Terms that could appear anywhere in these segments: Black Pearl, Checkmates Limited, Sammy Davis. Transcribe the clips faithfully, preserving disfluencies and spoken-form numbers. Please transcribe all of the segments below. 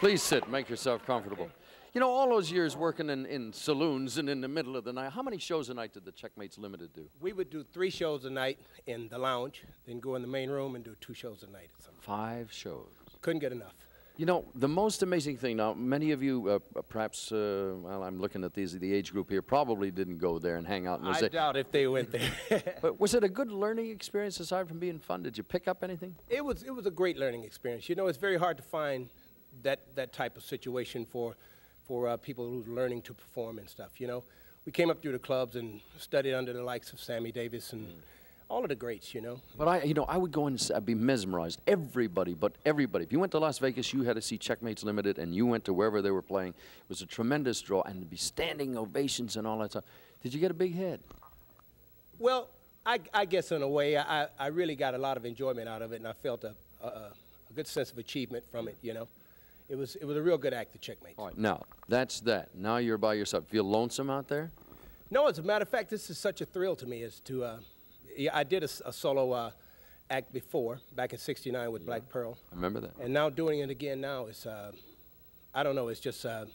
Please sit, make yourself comfortable. You know, all those years working in, in saloons and in the middle of the night, how many shows a night did the Checkmates Limited do? We would do three shows a night in the lounge, then go in the main room and do two shows a night. Five shows. Couldn't get enough. You know, the most amazing thing, now, many of you, uh, perhaps, uh, well, I'm looking at these, the age group here, probably didn't go there and hang out. And I say, doubt if they went there. But was it a good learning experience aside from being fun? Did you pick up anything? It was, it was a great learning experience. You know, it's very hard to find that, that type of situation for, for uh, people who are learning to perform and stuff, you know. We came up through the clubs and studied under the likes of Sammy Davis and... Mm. All of the greats, you know. But I, you know, I would go and I'd be mesmerized. Everybody, but everybody. If you went to Las Vegas, you had to see Checkmates Limited, and you went to wherever they were playing. It was a tremendous draw, and to be standing ovations and all that stuff. Did you get a big head? Well, I, I guess in a way, I, I really got a lot of enjoyment out of it, and I felt a, a, a good sense of achievement from it, you know. It was, it was a real good act, the Checkmates. All right, now, that's that. Now you're by yourself. Feel lonesome out there? No, as a matter of fact, this is such a thrill to me as to... Uh, Yeah, I did a, a solo uh, act before, back in sixty-nine with yeah. Black Pearl. I remember that. And now doing it again now is, uh, I don't know, it's just, uh,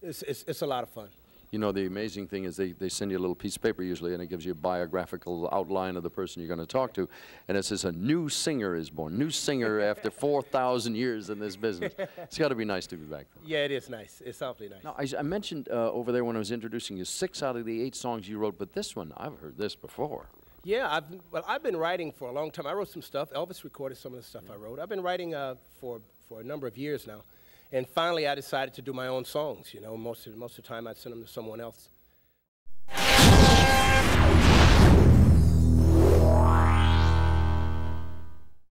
it's, it's, it's a lot of fun. You know, the amazing thing is they, they send you a little piece of paper usually, and it gives you a biographical outline of the person you're going to talk to. And it says a new singer is born, new singer after four thousand years in this business. It's got to be nice to be back there. Yeah, it is nice. It's awfully nice. Now, I, I mentioned uh, over there when I was introducing you, six out of the eight songs you wrote, but this one, I've heard this before. Yeah, I've, well, I've been writing for a long time. I wrote some stuff. Elvis recorded some of the stuff mm-hmm. I wrote. I've been writing uh, for, for a number of years now. And finally, I decided to do my own songs. You know, most of, most of the time, I'd send them to someone else.